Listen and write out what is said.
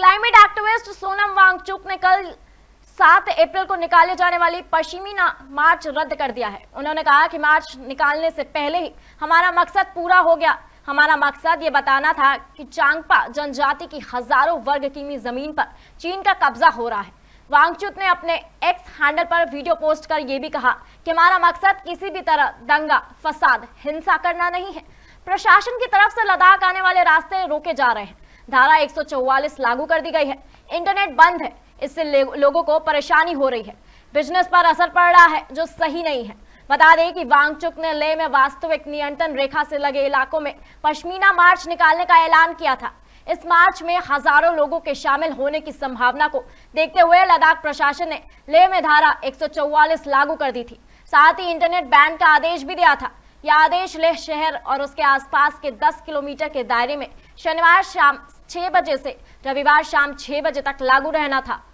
Climate activist Sonam Wangchuck ने कल 7 अप्रैल को निकाले जाने वाली पश्मीना मार्च रद्द कर दिया है। उन्होंने कहा कि मार्च निकालने से पहले ही हमारा मकसद पूरा हो गया। हमारा मकसद ये बताना था कि चांगपा जनजाति की हजारों वर्ग किमी जमीन पर चीन का कब्जा हो रहा है। वांगचुक ने अपने एक्स हैंडल पर वीडियो पोस्ट कर ये भी कहा कि हमारा मकसद किसी भी तरह दंगा, फसाद, हिंसा करना नहीं है। प्रशासन की तरफ से लद्दाख आने वाले रास्ते रोके जा रहे हैं। धारा 144 लागू कर दी गई है। इंटरनेट बंद है। इससे लोगों को परेशानी हो रही है। बिजनेस पर असर पड़ रहा है जो सही नहीं है। बता दें कि वांगचुक ने लेह में वास्तविक नियंत्रण रेखा से लगे इलाकों में पश्मीना मार्च निकालने का ऐलान किया था। इस मार्च में हजारों लोगों के शामिल होने की संभावना को देखते हुए लद्दाख प्रशासन ने लेह में धारा 144 लागू कर दी थी। साथ ही इंटरनेट बैन का आदेश भी दिया था। यह आदेश लेह शहर और उसके आसपास के 10 किलोमीटर के दायरे में शनिवार शाम 6 बजे से रविवार शाम 6 बजे तक लागू रहना था।